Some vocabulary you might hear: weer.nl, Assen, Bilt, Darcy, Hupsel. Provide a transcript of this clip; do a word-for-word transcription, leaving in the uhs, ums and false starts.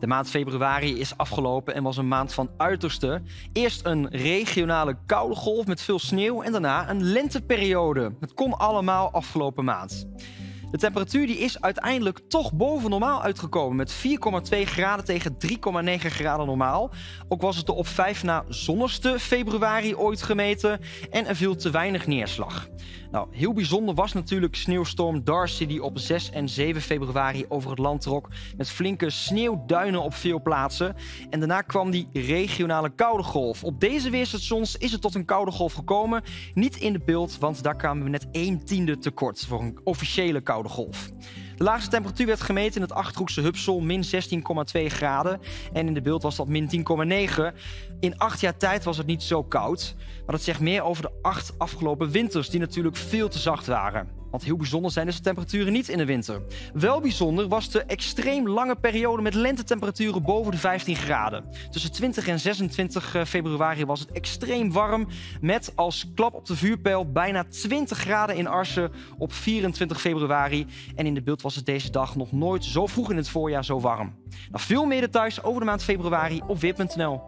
De maand februari is afgelopen en was een maand van uiterste. Eerst een regionale koude golf met veel sneeuw en daarna een lenteperiode. Het kon allemaal afgelopen maand. De temperatuur die is uiteindelijk toch boven normaal uitgekomen met vier komma twee graden tegen drie komma negen graden normaal. Ook was het de op vijf na zonnigste februari ooit gemeten en er viel te weinig neerslag. Nou, heel bijzonder was natuurlijk sneeuwstorm Darcy die op zes en zeven februari over het land trok met flinke sneeuwduinen op veel plaatsen. En daarna kwam die regionale koude golf. Op deze weerstations is het tot een koude golf gekomen. Niet in de Bilt, want daar kwamen we net een tiende tekort voor een officiële koude golf. De laagste temperatuur werd gemeten in het Achterhoekse Hupsel, min zestien komma twee graden. En in de Bilt was dat min tien komma negen. In acht jaar tijd was het niet zo koud. Maar dat zegt meer over de acht afgelopen winters, die natuurlijk veel te zacht waren. Want heel bijzonder zijn dus de temperaturen niet in de winter. Wel bijzonder was de extreem lange periode met lentetemperaturen boven de vijftien graden. Tussen twintig en zesentwintig februari was het extreem warm, met als klap op de vuurpijl bijna twintig graden in Assen op vierentwintig februari. En in de Bilt was het deze dag nog nooit zo vroeg in het voorjaar zo warm. Nou, veel meer details over de maand februari op weer punt n l.